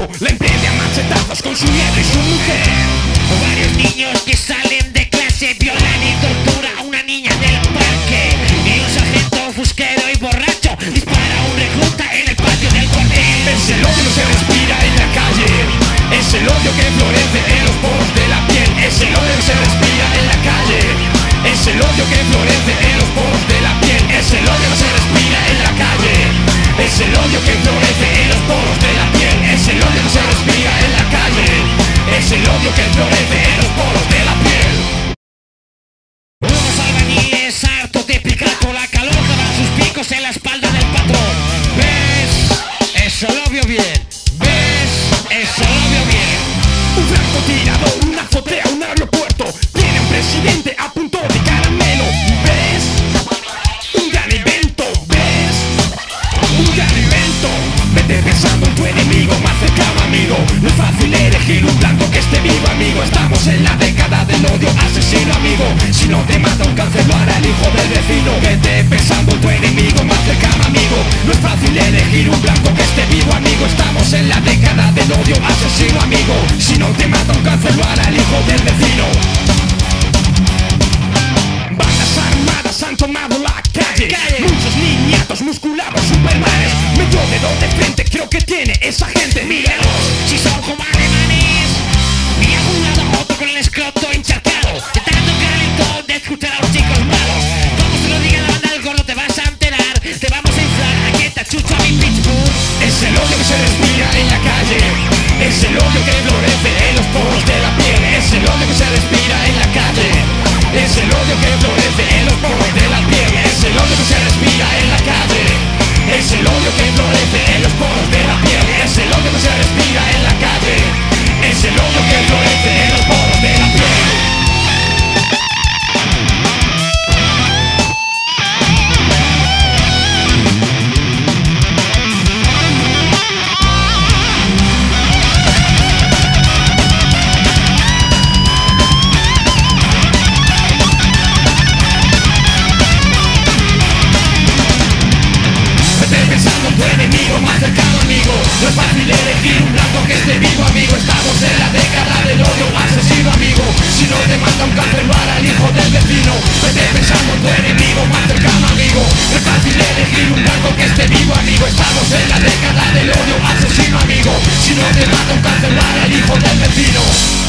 gato la emprende a machetazos con su nieto y su mujer. Varios niños que salen de clase violan y torturan a una niña del parque. Y un sargento fusquero y borracho dispara a un recluta en el patio del cuartel. Es el odio que se respira en la calle, es el odio que florece en los poros de la piel. Es el odio que se respira en la calle, es el odio que florece en los poros de la piel. Es el odio que se respira en la calle, es el odio que florece en los poros de la piel. Es el odio que se respira en la calle, es el odio que florece en los poros de la piel. Unos albañiles hartos de picar por la calor clavan sus picos en la espalda del patrón. ¿Ves? Eso lo vio bien. ¿Ves? Eso lo vio bien. Un francotirador, una azotea, un aeropuerto, tiene un presidente a punto de caramelo. ¿Ves? Un gran invento. ¿Ves? Un gran invento. Vete pensando en tu enemigo más cercano, amigo. No es fácil elegir un blanco que esté vivo, amigo. Estamos en la década del odio asesino, amigo. Si no te mata un cáncer lo hará el hijo del vecino. Vete pensando en tu enemigo más cercano, amigo. No es fácil elegir un blanco que esté vivo, amigo. Estamos en la década del odio asesino, amigo. Si no te mata un cáncer lo hará el hijo del vecino. Bandas armadas han tomado la calle, muchos niñatos musculados, supermanes. Me dio de dos de frente, creo que tiene esa gente. Míralos, si son como alemanes. Y a un lado a otro con el escroto encharcado, de tanto calentón de escuchar a los chicos malos. Como se lo diga la banda del gordo te vas a enterar. Te vamos a inflar, aquí está Chucho mi Pittsburgh. Es el odio que se respira en la calle, es el odio que florece en los poros de la piel. Es el odio que se respira en la calle, es el odio que florece en los poros de la piel. Es el odio que se respira en la calle, es el odio que florece en los poros de la piel. Es el odio que se respira en la calle, es el odio que florece en los poros de la piel. No es fácil elegir un blanco que esté vivo, amigo. Estamos en la década del odio asesino, amigo. Si no te mata un cáncer lo hará el hijo del vecino. Vete pensando en tu enemigo más cercano, amigo. No es fácil elegir un blanco que esté vivo, amigo. Estamos en la década del odio asesino, amigo. Si no te mata un cáncer lo hará el hijo del vecino.